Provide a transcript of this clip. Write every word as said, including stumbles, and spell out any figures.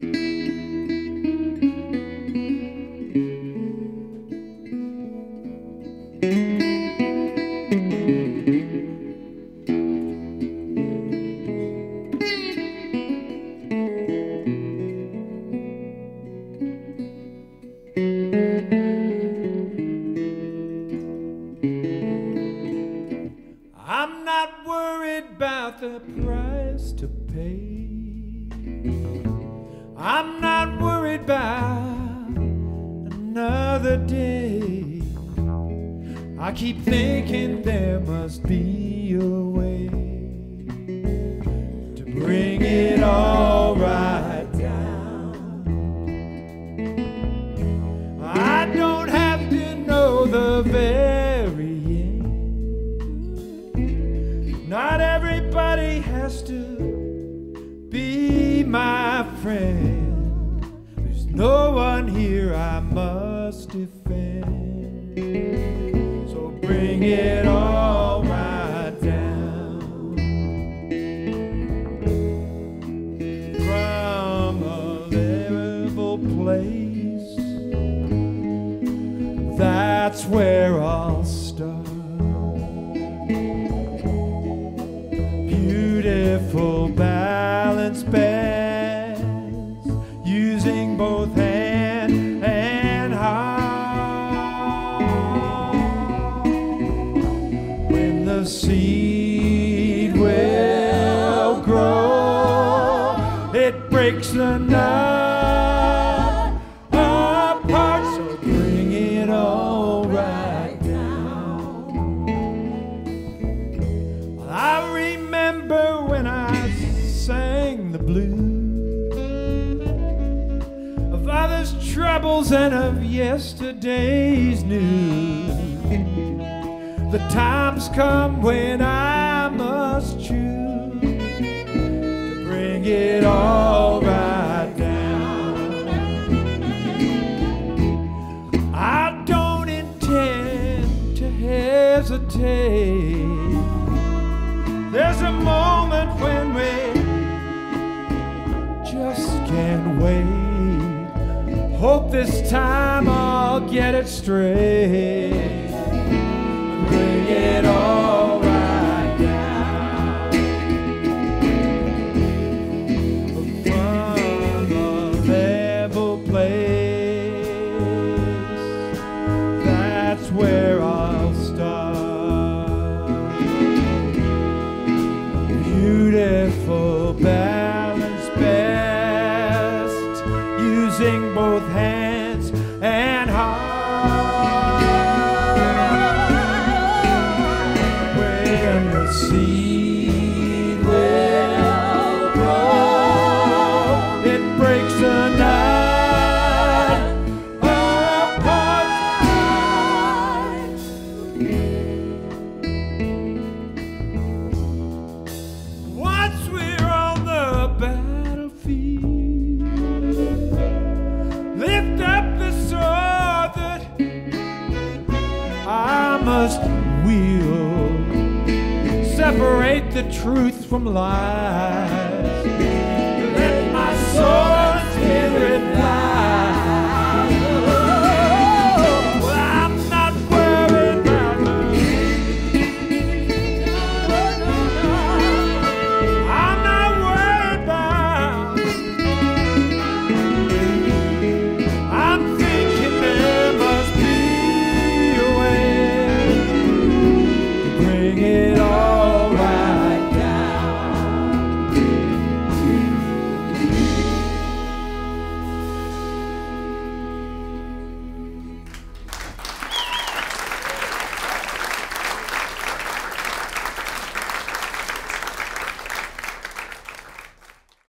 I'm not worried about the price to pay. I'm not worried about another day. I keep thinking there must be a way to bring it all right down. I don't have to know the very end. Not everybody has to be my friend. There's no one here I must defend. So bring it all right down. From a livable place, that's where I'll start. Beautiful balance bed, using both hand and heart. When the seed will grow, it breaks the nut apart. So bring it all right down. Well, I remember when I sang the blues of others' troubles and of yesterday's news. The times come when I must choose to bring it all right down. I don't intend to hesitate. There's a moment when we just can't wait. Hope this time I'll get it straight. Bring it all right down. From a level place, that's where I'll start. Beautiful back. Using both hands and heart. When the seed will grow, it breaks the night apart. Once we're on the battlefield, must will separate the truth from lies. Let my soul